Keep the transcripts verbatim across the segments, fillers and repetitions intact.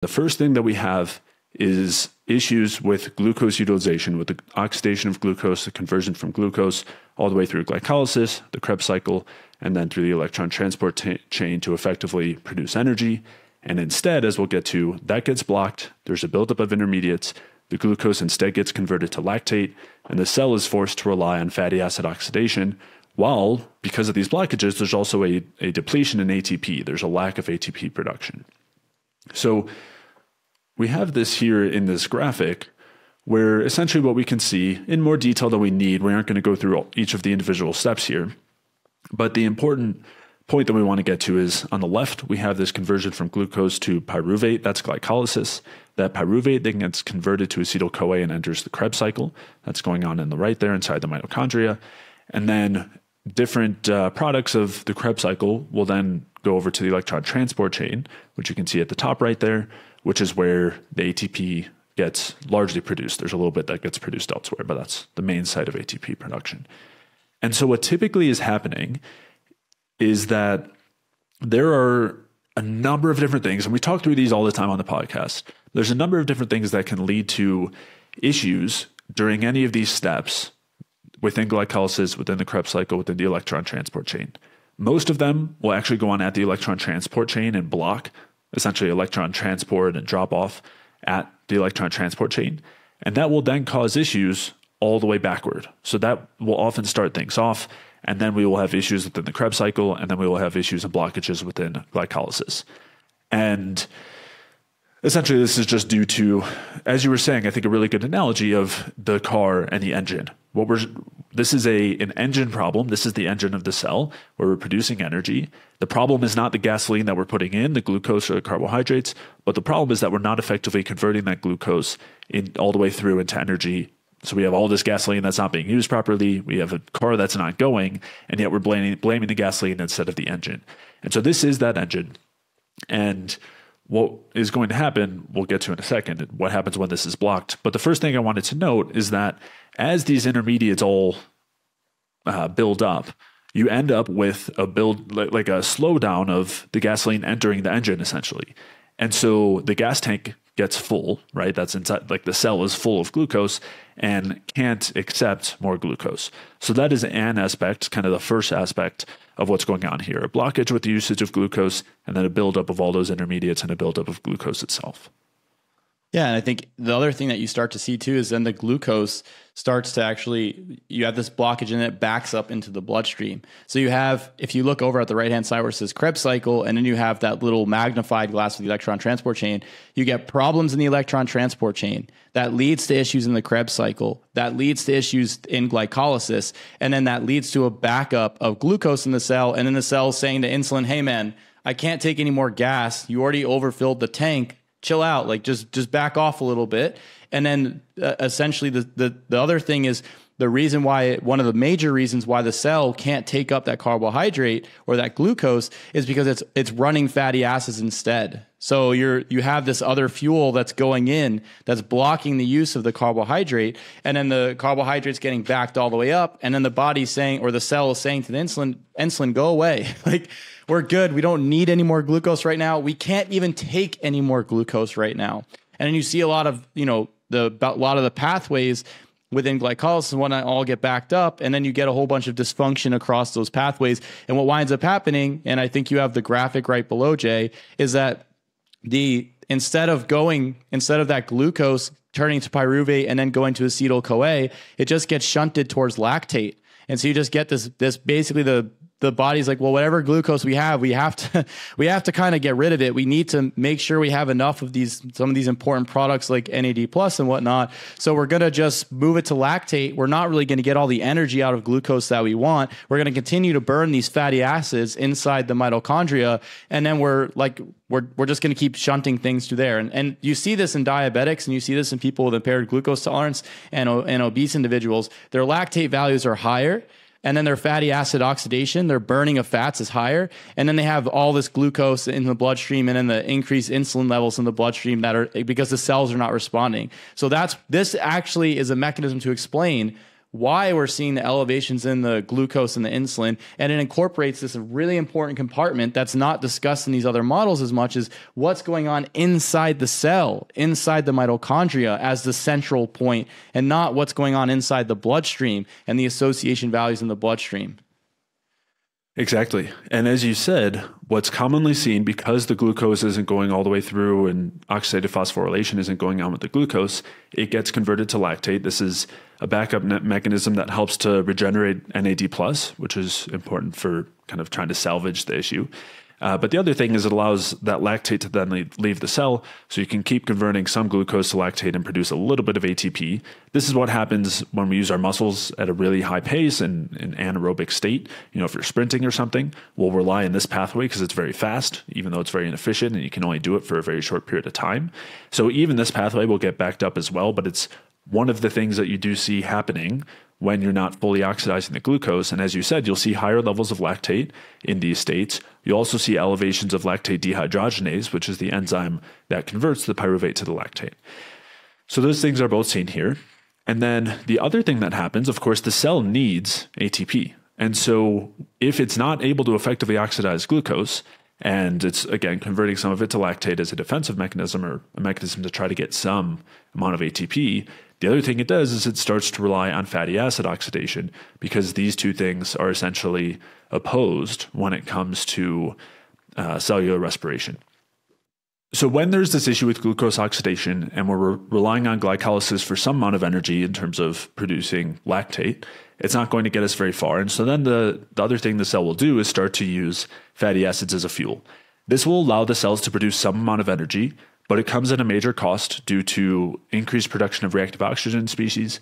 The first thing that we have is issues with glucose utilization, with the oxidation of glucose, the conversion from glucose, all the way through glycolysis, the Krebs cycle, and then through the electron transport chain to effectively produce energy. And instead, as we'll get to, that gets blocked. There's a buildup of intermediates. The glucose instead gets converted to lactate, and the cell is forced to rely on fatty acid oxidation, while, because of these blockages, there's also a, a depletion in A T P. There's a lack of A T P production. So we have this here in this graphic, where essentially what we can see in more detail than we need, we aren't going to go through each of the individual steps here, but the important point that we want to get to is on the left, we have this conversion from glucose to pyruvate. That's glycolysis. That pyruvate then gets converted to acetyl-CoA and enters the Krebs cycle. That's going on in the right there inside the mitochondria. And then different uh, products of the Krebs cycle will then go over to the electron transport chain, which you can see at the top right there, which is where the A T P gets largely produced. There's a little bit that gets produced elsewhere, but that's the main site of A T P production. And so what typically is happening is that there are a number of different things, and we talk through these all the time on the podcast. There's a number of different things that can lead to issues during any of these steps within glycolysis, within the Krebs cycle, within the electron transport chain. Most of them will actually go on at the electron transport chain and block essentially electron transport and drop off at the electron transport chain. And that will then cause issues all the way backward. So that will often start things off, and then we will have issues within the Krebs cycle, and then we will have issues and blockages within glycolysis. And essentially, this is just due to, as you were saying, I think a really good analogy of the car and the engine. What we're this is a an engine problem. This is the engine of the cell where we're producing energy. The problem is not the gasoline that we're putting in, the glucose or the carbohydrates, but the problem is that we're not effectively converting that glucose in all the way through into energy. So we have all this gasoline that's not being used properly. We have a car that's not going, and yet we're blaming, blaming the gasoline instead of the engine. And so this is that engine. And what is going to happen, we'll get to in a second, what happens when this is blocked. But the first thing I wanted to note is that as these intermediates all uh, build up, you end up with a build, like a slowdown of the gasoline entering the engine essentially. And so the gas tank gets full, right? That's inside, like the cell is full of glucose and can't accept more glucose. So that is an aspect, kind of the first aspect of what's going on here, a blockage with the usage of glucose, and then a buildup of all those intermediates and a buildup of glucose itself. Yeah, and I think the other thing that you start to see too is then the glucose starts to actually, you have this blockage and it backs up into the bloodstream. So you have, if you look over at the right-hand side where it says Krebs cycle, and then you have that little magnified glass with the electron transport chain, you get problems in the electron transport chain. That leads to issues in the Krebs cycle. That leads to issues in glycolysis. And then that leads to a backup of glucose in the cell. And then the cell saying to insulin, hey man, I can't take any more gas. You already overfilled the tank. Chill out, like just just back off a little bit. And then uh, essentially the, the the other thing is the reason why, it, one of the major reasons why the cell can't take up that carbohydrate or that glucose is because it's it's running fatty acids instead. So you're you have this other fuel that's going in that's blocking the use of the carbohydrate, and then the carbohydrate's getting backed all the way up, and then the body's saying, or the cell is saying to the insulin, insulin, go away. Like, we're good. We don't need any more glucose right now. We can't even take any more glucose right now. And then you see a lot of, you know, the a lot of the pathways within glycolysis and whatnot all get backed up, and then you get a whole bunch of dysfunction across those pathways. And what winds up happening, and I think you have the graphic right below, Jay, is that the instead of going, instead of that glucose turning to pyruvate and then going to acetyl-CoA, it just gets shunted towards lactate. And so you just get this, this basically the the body's like, well, whatever glucose we have, we have to, we have to kind of get rid of it. We need to make sure we have enough of these, some of these important products like N A D plus and whatnot. So we're going to just move it to lactate. We're not really going to get all the energy out of glucose that we want. We're going to continue to burn these fatty acids inside the mitochondria. And then we're like, we're, we're just going to keep shunting things to there. And, and you see this in diabetics, and you see this in people with impaired glucose tolerance and, and obese individuals. Their lactate values are higher, and then their fatty acid oxidation, their burning of fats is higher, and then they have all this glucose in the bloodstream, and then the increased insulin levels in the bloodstream that are because the cells are not responding. So that's this actually is a mechanism to explain why we're seeing the elevations in the glucose and the insulin. And it incorporates this really important compartment that's not discussed in these other models as much, as what's going on inside the cell, inside the mitochondria as the central point, and not what's going on inside the bloodstream and the association values in the bloodstream. Exactly. And as you said, what's commonly seen, because the glucose isn't going all the way through and oxidative phosphorylation isn't going on with the glucose, it gets converted to lactate. This is a backup mechanism that helps to regenerate N A D plus, which is important for kind of trying to salvage the issue. Uh, but the other thing is it allows that lactate to then leave, leave the cell, so you can keep converting some glucose to lactate and produce a little bit of A T P. This is what happens when we use our muscles at a really high pace and an anaerobic state. You know, if you're sprinting or something, we'll rely on this pathway because it's very fast, even though it's very inefficient and you can only do it for a very short period of time. So even this pathway will get backed up as well, but it's one of the things that you do see happening when you're not fully oxidizing the glucose. And as you said, you'll see higher levels of lactate in these states. You also see elevations of lactate dehydrogenase, which is the enzyme that converts the pyruvate to the lactate. So those things are both seen here. And then the other thing that happens, of course, the cell needs A T P. And so if it's not able to effectively oxidize glucose, and it's, again, converting some of it to lactate as a defensive mechanism, or a mechanism to try to get some amount of A T P, the other thing it does is it starts to rely on fatty acid oxidation, because these two things are essentially opposed when it comes to uh, cellular respiration. So when there's this issue with glucose oxidation and we're re relying on glycolysis for some amount of energy in terms of producing lactate, it's not going to get us very far. And so then the, the other thing the cell will do is start to use fatty acids as a fuel. This will allow the cells to produce some amount of energy, but it comes at a major cost due to increased production of reactive oxygen species.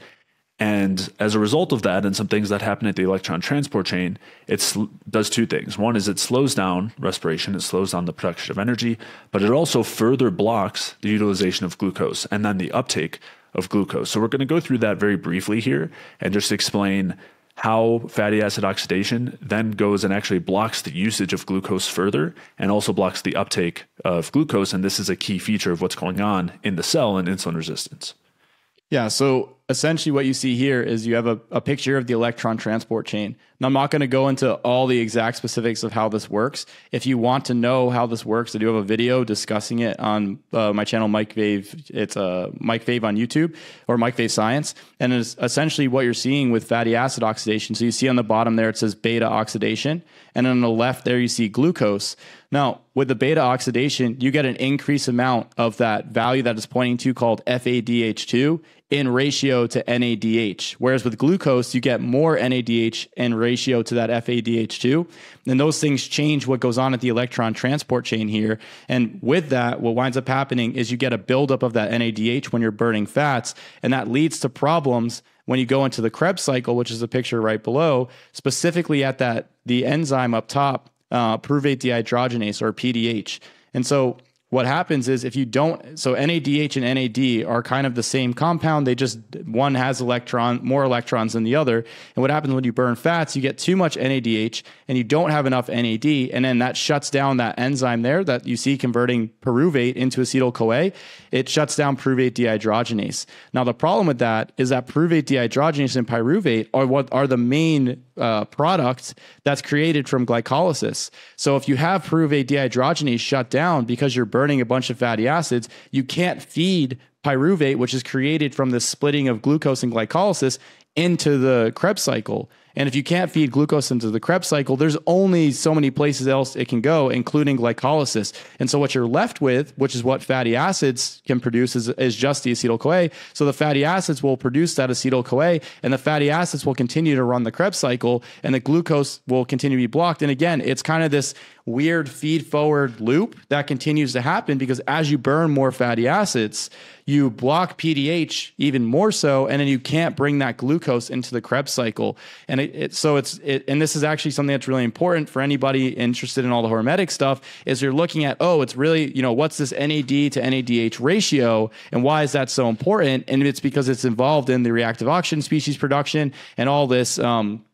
And as a result of that, and some things that happen at the electron transport chain, it does two things. One is it slows down respiration, it slows down the production of energy, but it also further blocks the utilization of glucose and then the uptake of glucose. So we're going to go through that very briefly here and just explain how fatty acid oxidation then goes and actually blocks the usage of glucose further, and also blocks the uptake of glucose. And this is a key feature of what's going on in the cell and insulin resistance. Yeah, so essentially what you see here is you have a, a picture of the electron transport chain. Now, I'm not going to go into all the exact specifics of how this works. If you want to know how this works, I do have a video discussing it on uh, my channel, Mike Fave. It's uh, Mike Fave on YouTube, or Mike Fave Science. And it's essentially what you're seeing with fatty acid oxidation. So you see on the bottom there, it says beta oxidation. And on the left there, you see glucose. Now, with the beta oxidation, you get an increased amount of that value that it's pointing to, called F A D H two, in ratio to N A D H. Whereas with glucose, you get more N A D H in ratio to that F A D H two. And those things change what goes on at the electron transport chain here. And with that, what winds up happening is you get a buildup of that N A D H when you're burning fats. And that leads to problems when you go into the Krebs cycle, which is the picture right below, specifically at that, the enzyme up top, uh, pyruvate dehydrogenase, or P D H. And so what happens is, if you don't, so N A D H and N A D are kind of the same compound. They just, one has electron, more electrons than the other. And what happens when you burn fats, you get too much N A D H and you don't have enough N A D. And then that shuts down that enzyme there that you see converting pyruvate into acetyl-CoA. It shuts down pyruvate dehydrogenase. Now, the problem with that is that pyruvate dehydrogenase and pyruvate are what are the main uh, product that's created from glycolysis. So if you have pyruvate dehydrogenase shut down because you're burning burning a bunch of fatty acids, you can't feed pyruvate, which is created from the splitting of glucose and glycolysis, into the Krebs cycle. And if you can't feed glucose into the Krebs cycle, there's only so many places else it can go, including glycolysis. And so what you're left with, which is what fatty acids can produce, is, is just the acetyl-CoA. So the fatty acids will produce that acetyl-CoA, and the fatty acids will continue to run the Krebs cycle, and the glucose will continue to be blocked. And again, it's kind of this weird feed-forward loop that continues to happen, because as you burn more fatty acids, you block P D H even more so, and then you can't bring that glucose into the Krebs cycle. And it, it, so it's, it, and this is actually something that's really important for anybody interested in all the hormetic stuff, is you're looking at, oh, it's really, you know, what's this N A D to N A D H ratio, and why is that so important? And it's because it's involved in the reactive oxygen species production and all this, um,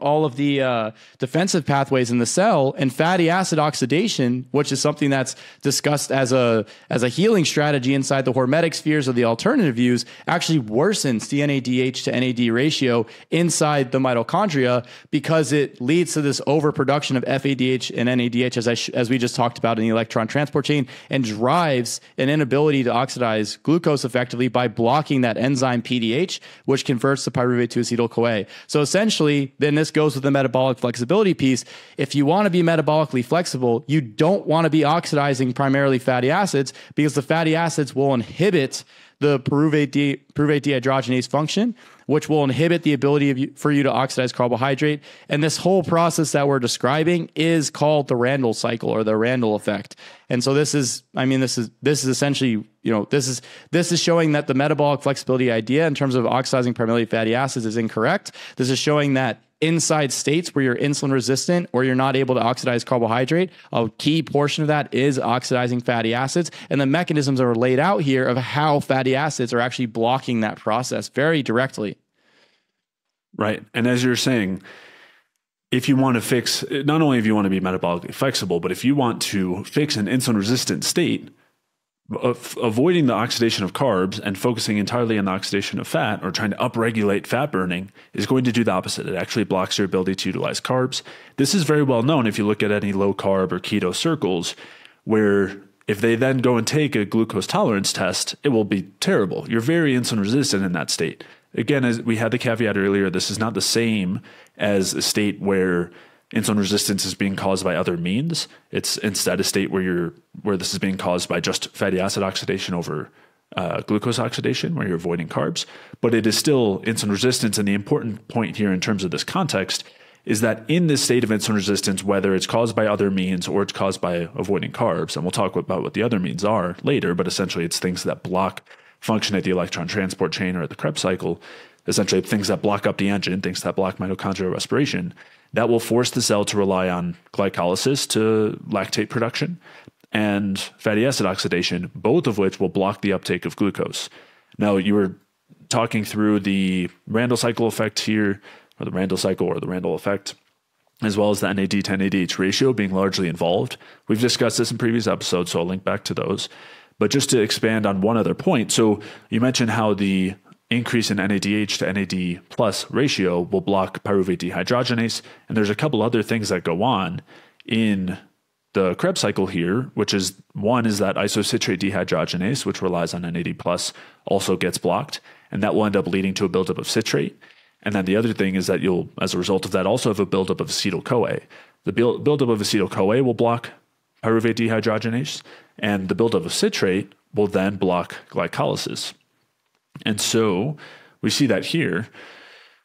all of the uh, defensive pathways in the cell, and fatty acid oxidation, which is something that's discussed as a as a healing strategy inside the hormetic spheres or the alternative views, actually worsens the N A D H to N A D ratio inside the mitochondria because it leads to this overproduction of F A D H and N A D H, as I sh as we just talked about in the electron transport chain, and drives an inability to oxidize glucose effectively by blocking that enzyme P D H, which converts the pyruvate to acetyl-CoA. So essentially, then this goes with the metabolic flexibility piece. If you want to be metabolically flexible, you don't want to be oxidizing primarily fatty acids, because the fatty acids will inhibit the pyruvate, de pyruvate dehydrogenase function, which will inhibit the ability of you, for you to oxidize carbohydrate. And this whole process that we're describing is called the Randle cycle or the Randle effect. And so this is, I mean, this is, this is essentially, you know, this is, this is showing that the metabolic flexibility idea in terms of oxidizing primarily fatty acids is incorrect. This is showing that inside states where you're insulin resistant or you're not able to oxidize carbohydrate, a key portion of that is oxidizing fatty acids. And the mechanisms are laid out here of how fatty acids are actually blocking that process very directly. Right. And as you're saying, if you want to fix, not only if you want to be metabolically flexible, but if you want to fix an insulin resistant state, avoiding the oxidation of carbs and focusing entirely on the oxidation of fat, or trying to upregulate fat burning, is going to do the opposite. It actually blocks your ability to utilize carbs. This is very well known if you look at any low carb or keto circles, where if they then go and take a glucose tolerance test, it will be terrible. You're very insulin resistant in that state. Again, as we had the caveat earlier, this is not the same as a state where insulin resistance is being caused by other means. It's instead a state where you're where this is being caused by just fatty acid oxidation over uh, glucose oxidation, where you're avoiding carbs. But it is still insulin resistance. And the important point here in terms of this context is that in this state of insulin resistance, whether it's caused by other means or it's caused by avoiding carbs, and we'll talk about what the other means are later, but essentially it's things that block function at the electron transport chain or at the Krebs cycle, essentially things that block up the engine, things that block mitochondrial respiration, that will force the cell to rely on glycolysis to lactate production and fatty acid oxidation, both of which will block the uptake of glucose. Now, you were talking through the Randle cycle effect here, or the Randle cycle or the Randle effect, as well as the N A D to N A D H ratio being largely involved. We've discussed this in previous episodes, so I'll link back to those. But just to expand on one other point, so you mentioned how the increase in N A D H to N A D plus ratio will block pyruvate dehydrogenase. And there's a couple other things that go on in the Krebs cycle here, which is one is that isocitrate dehydrogenase, which relies on N A D plus, also gets blocked. And that will end up leading to a buildup of citrate. And then the other thing is that you'll, as a result of that, also have a buildup of acetyl-CoA. The build, buildup of acetyl-CoA will block pyruvate dehydrogenase, and the buildup of citrate will then block glycolysis. And so we see that here,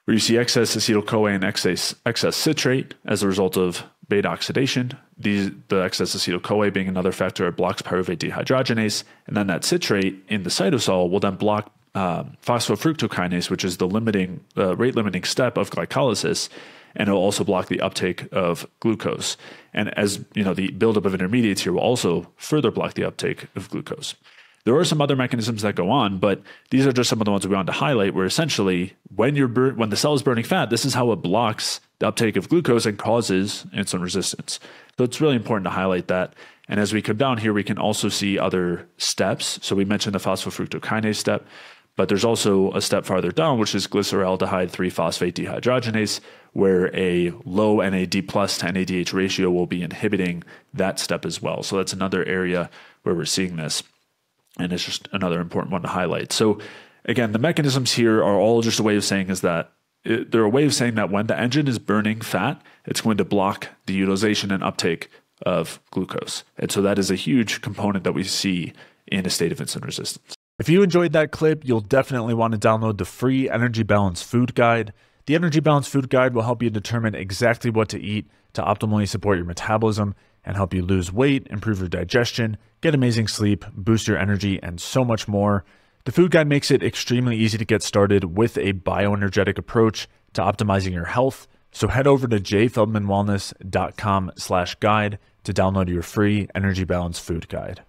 where you see excess acetyl-CoA and excess, excess citrate as a result of beta oxidation. These, the excess acetyl-CoA being another factor that blocks pyruvate dehydrogenase. And then that citrate in the cytosol will then block um, phosphofructokinase, which is the limiting, uh, rate-limiting step of glycolysis. And it will also block the uptake of glucose. And as you know, the buildup of intermediates here will also further block the uptake of glucose. There are some other mechanisms that go on, but these are just some of the ones we want to highlight, where essentially when you're bur when the cell is burning fat, this is how it blocks the uptake of glucose and causes insulin resistance. So it's really important to highlight that. And as we come down here, we can also see other steps. So we mentioned the phosphofructokinase step, but there's also a step farther down, which is glyceraldehyde three phosphate dehydrogenase, where a low N A D plus to N A D H ratio will be inhibiting that step as well. So that's another area where we're seeing this. And it's just another important one to highlight. So again, the mechanisms here are all just a way of saying is that it, they're a way of saying that when the engine is burning fat, it's going to block the utilization and uptake of glucose. And so that is a huge component that we see in a state of insulin resistance. If you enjoyed that clip, you'll definitely want to download the free Energy Balance Food Guide. The Energy Balance Food Guide will help you determine exactly what to eat to optimally support your metabolism and help you lose weight, improve your digestion, get amazing sleep, boost your energy, and so much more. The Food Guide makes it extremely easy to get started with a bioenergetic approach to optimizing your health. So head over to jay feldman wellness dot com slash guide to download your free Energy Balance Food Guide.